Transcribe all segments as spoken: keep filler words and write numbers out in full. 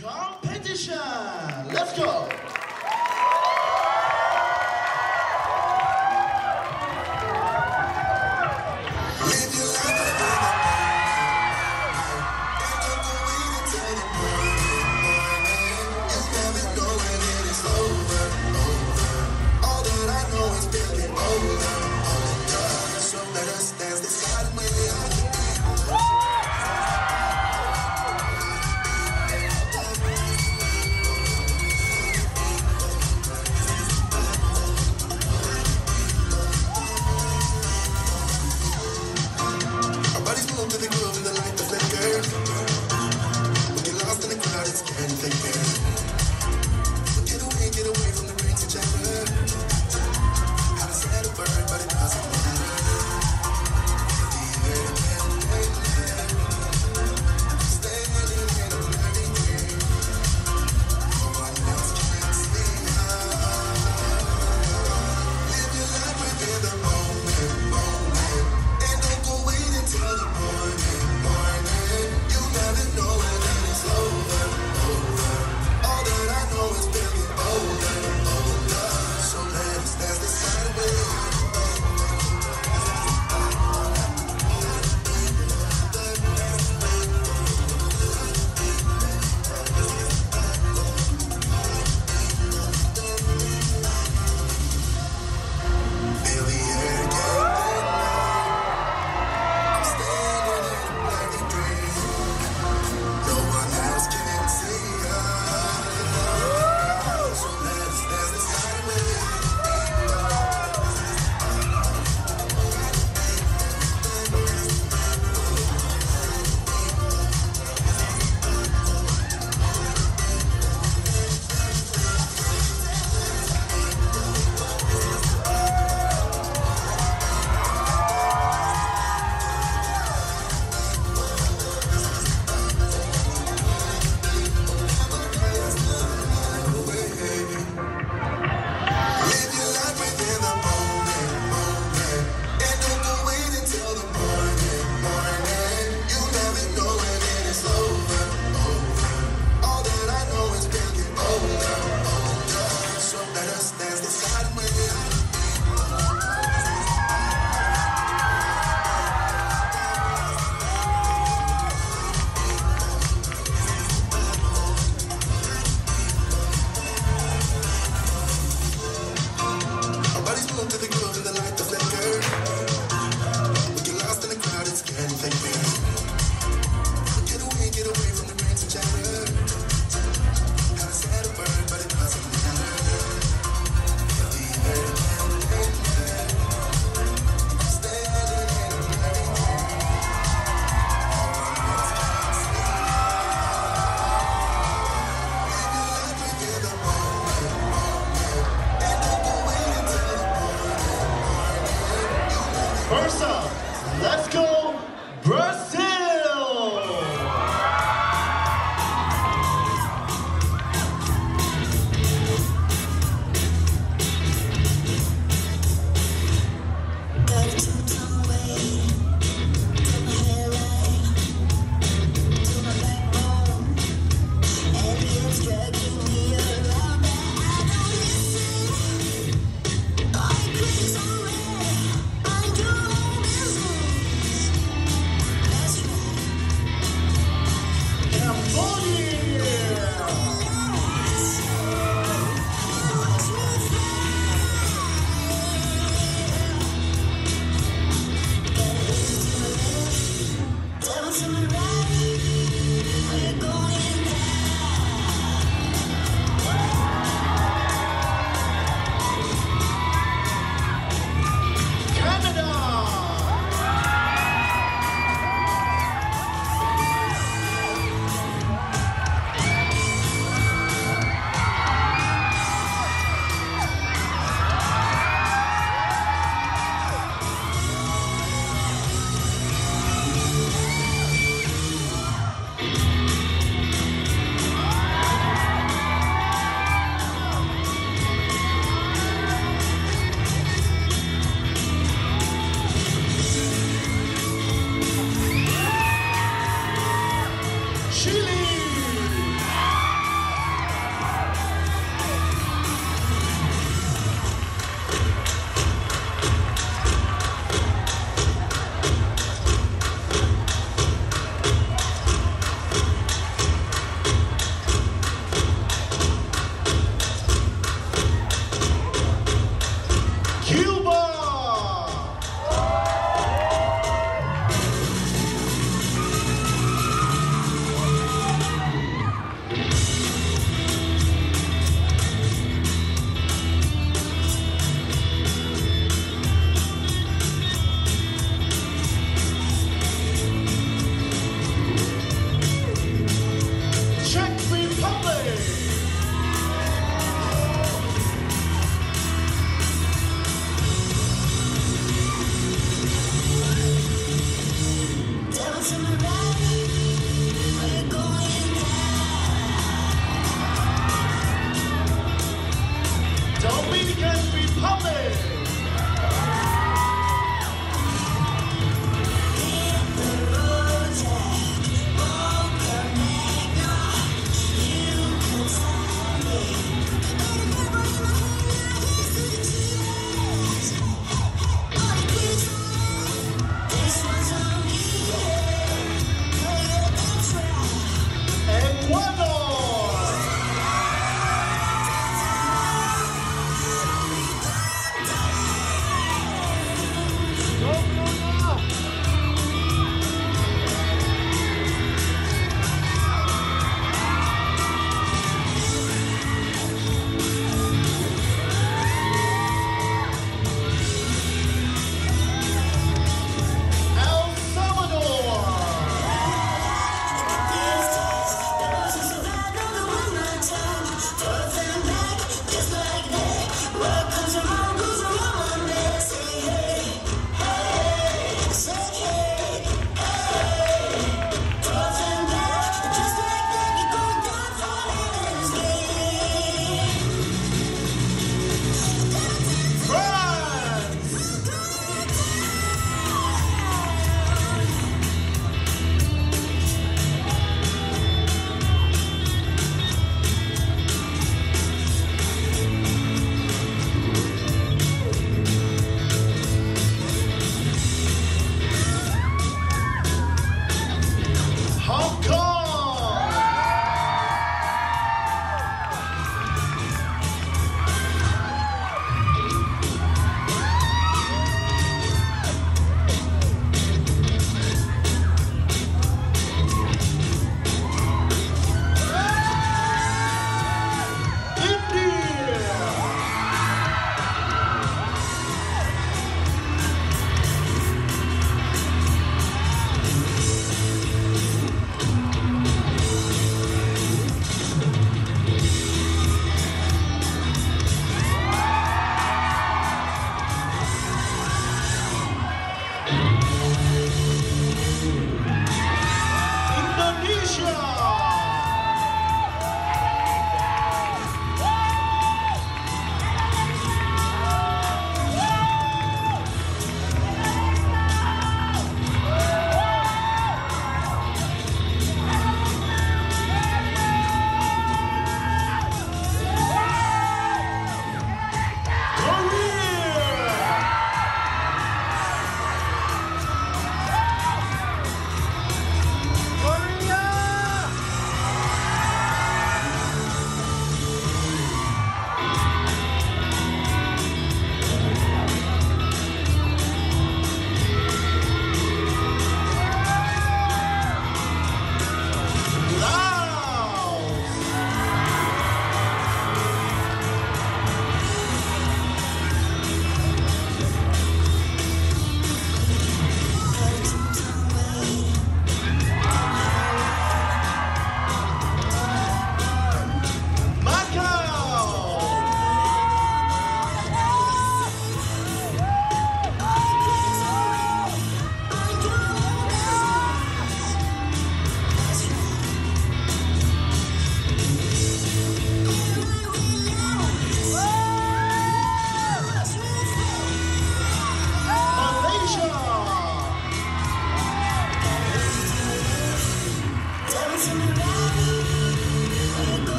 competition. Let's go. All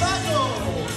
Bago!